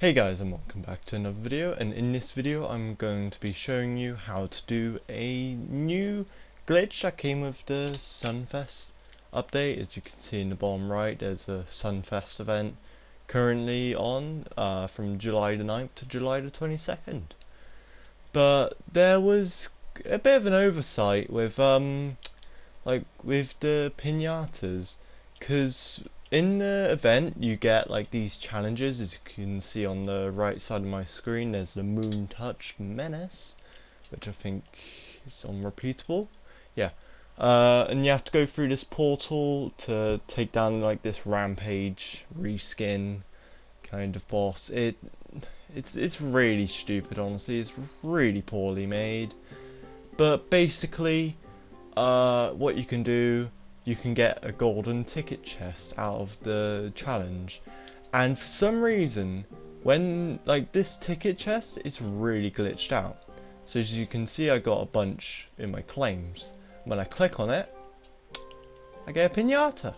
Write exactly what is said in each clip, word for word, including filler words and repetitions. Hey guys, and welcome back to another video, and in this video I'm going to be showing you how to do a new glitch that came with the Sunfest update. As you can see in the bottom right, there's a Sunfest event currently on uh, from July the ninth to July the twenty-second. But there was a bit of an oversight with um like with the piñatas, because in the event you get like these challenges. As you can see on the right side of my screen, there's the Moon Touch Menace, which I think is unrepeatable. Yeah, uh, and you have to go through this portal to take down like this Rampage reskin kind of boss. It it's it's really stupid, honestly. It's really poorly made. But basically, uh, what you can do, you can get a golden ticket chest out of the challenge, and for some reason, when like this ticket chest, it's really glitched out. So as you can see, I got a bunch in my claims. When I click on it, I get a piñata,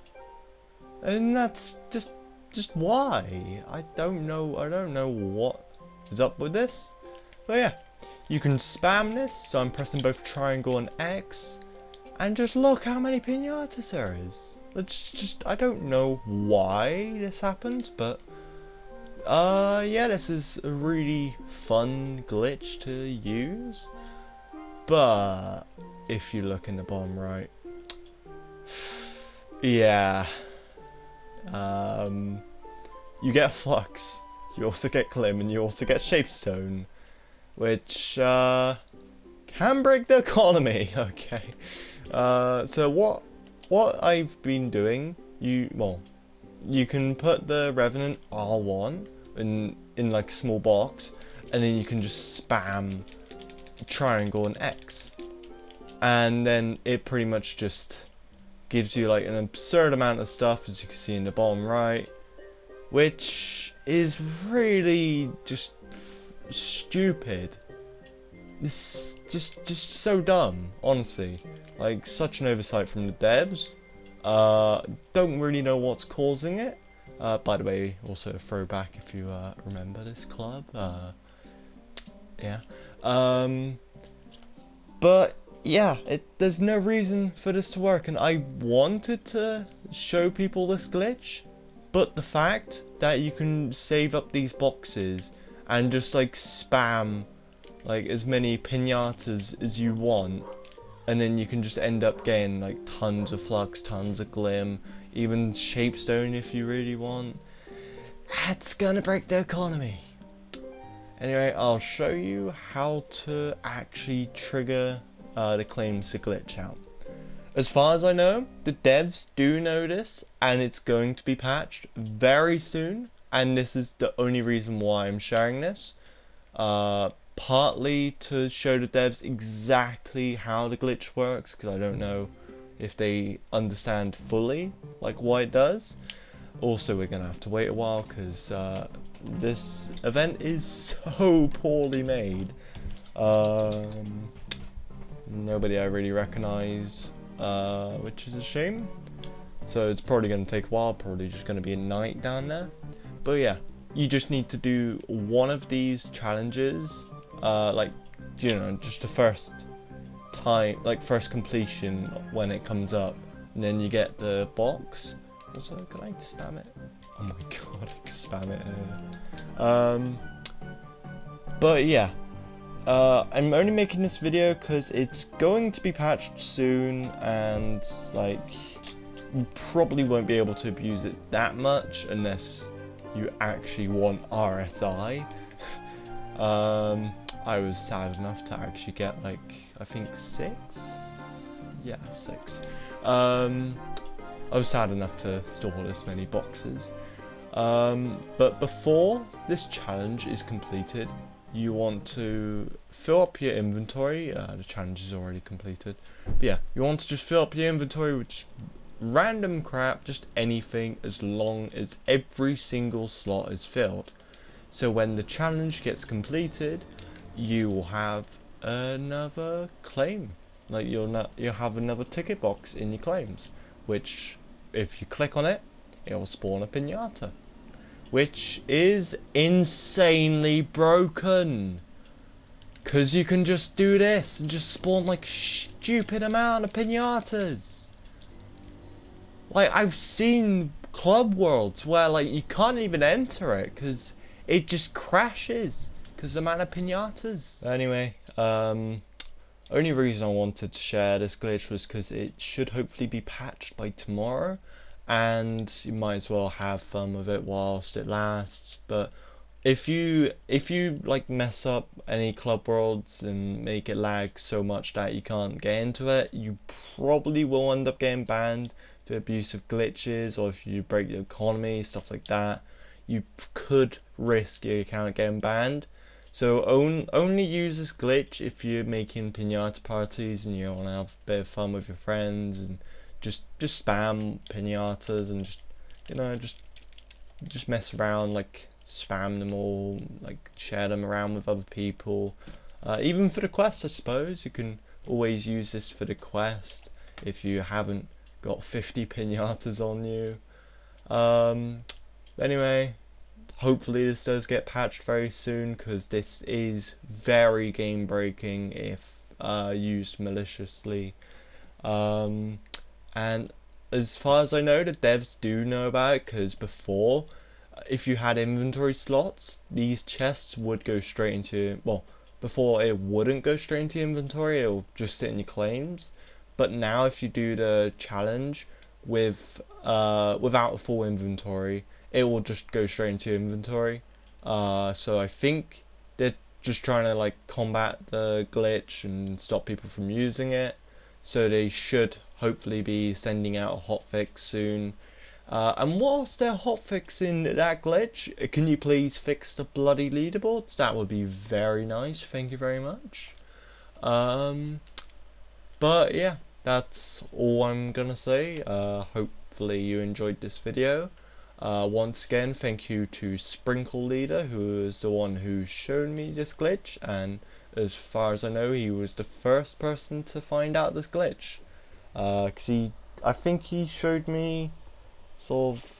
and that's just just why. I don't know. I don't know what is up with this. But yeah, you can spam this. So I'm pressing both triangle and X. And just look how many piñatas there is. It's just, I don't know why this happens, but uh, yeah, this is a really fun glitch to use. But if you look in the bottom right, yeah, um, you get Flux, you also get Glim, and you also get Shapestone, which uh, can break the economy. Okay. Uh, so what what I've been doing, you well, you can put the Revenant R one in in like a small box, and then you can just spam triangle and X, and then it pretty much just gives you like an absurd amount of stuff, as you can see in the bottom right, which is really just stupid. It's just, just so dumb, honestly. Like, such an oversight from the devs. Uh, don't really know what's causing it. Uh, by the way, also a throwback if you uh, remember this club. Uh, yeah. Um, but, yeah, it, there's no reason for this to work. And I wanted to show people this glitch, but the fact that you can save up these boxes and just, like, spam like as many piñatas as you want, and then you can just end up getting like tons of Flux, tons of Glim, even Shapestone if you really want. That's gonna break the economy. Anyway, I'll show you how to actually trigger uh, the claims to glitch out. As far as I know, the devs do know this, and it's going to be patched very soon, and this is the only reason why I'm sharing this. Uh, Partly to show the devs exactly how the glitch works, because I don't know if they understand fully like why it does. Also, we're gonna have to wait a while because uh, this event is so poorly made. Um, nobody I really recognize, uh, which is a shame. So it's probably gonna take a while. Probably just gonna be a night down there. But yeah, you just need to do one of these challenges. Uh, like, you know, just the first time, like first completion when it comes up, and then you get the box. Also, can I spam it? Oh my god, I can spam it here. Um, but yeah, uh, I'm only making this video because it's going to be patched soon, and like, you probably won't be able to abuse it that much unless you actually want R S I. um, I was sad enough to actually get like, I think six? Yeah, six. Um, I was sad enough to store this many boxes. Um, but before this challenge is completed, you want to fill up your inventory. Uh, the challenge is already completed. But yeah, you want to just fill up your inventory with just random crap, just anything, as long as every single slot is filled. So when the challenge gets completed, you will have another claim. Like you'll not, you'll have another ticket box in your claims, which if you click on it, it will spawn a piñata. which is insanely broken. Because you can just do this and just spawn like stupid amount of pinatas. Like, I've seen club worlds where like you can't even enter it because it just crashes because the amount of pinatas. Anyway, um, only reason I wanted to share this glitch was because it should hopefully be patched by tomorrow, and you might as well have fun with it whilst it lasts. But if you if you like mess up any club worlds and make it lag so much that you can't get into it, you probably will end up getting banned for abusive glitches, or if you break the economy, stuff like that. You could risk your account getting banned. So on, only use this glitch if you're making piñata parties and you want to have a bit of fun with your friends, and just just spam piñatas and just you know just just mess around, like spam them all, like share them around with other people. Uh, even for the quest, I suppose you can always use this for the quest if you haven't got fifty piñatas on you. Um, anyway, hopefully this does get patched very soon, because this is very game breaking if uh, used maliciously. Um, and as far as I know, the devs do know about it, because before, if you had inventory slots, these chests would go straight into, well, before it wouldn't go straight into inventory, it will just sit in your claims. But now if you do the challenge with uh, without a full inventory, it will just go straight into inventory. Uh, so I think they're just trying to like combat the glitch and stop people from using it. So they should hopefully be sending out a hotfix soon. Uh, and whilst they're hotfixing that glitch, can you please fix the bloody leaderboards? That would be very nice, thank you very much. Um, but yeah, that's all I'm gonna say. Uh, hopefully you enjoyed this video. Uh, once again, thank you to Sprinkle Leader, who is the one who showed me this glitch, and as far as I know, he was the first person to find out this glitch. Uh, 'cause he, I think he showed me sort of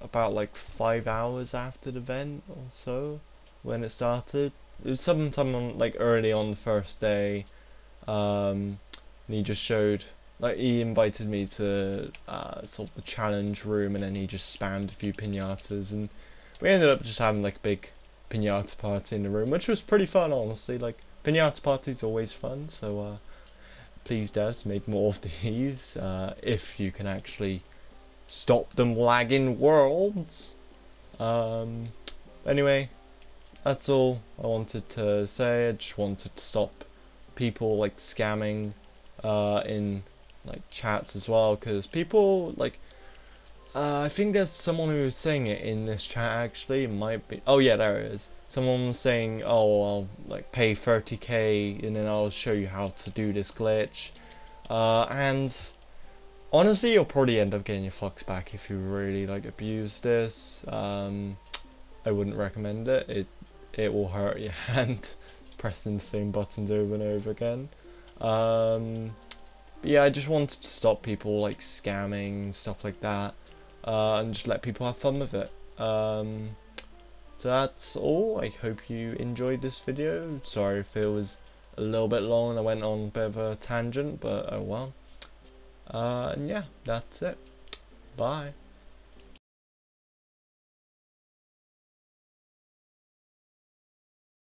about like five hours after the event or so when it started. It was sometime on, like early on the first day, um, and he just showed. Like, he invited me to uh, sort of the challenge room, and then he just spammed a few piñatas, and we ended up just having like a big piñata party in the room, which was pretty fun, honestly. Like, piñata parties always fun, so uh, please devs, make more of these uh, if you can actually stop them lagging worlds. Um, anyway, that's all I wanted to say. I just wanted to stop people like scamming uh, in like chats as well, because people like uh, I think there's someone who was saying it in this chat, actually. It might be, oh yeah, there it is. Someone was saying, oh, I'll like pay thirty K and then I'll show you how to do this glitch, uh, and honestly you'll probably end up getting your flux back if you really like abuse this. um, I wouldn't recommend it. It it will hurt your hand pressing the same buttons over and over again. um, Yeah, I just wanted to stop people like scamming, stuff like that, uh, and just let people have fun with it. Um, so that's all. I hope you enjoyed this video. Sorry if it was a little bit long and I went on a bit of a tangent, but oh well. Uh, and yeah, that's it. Bye.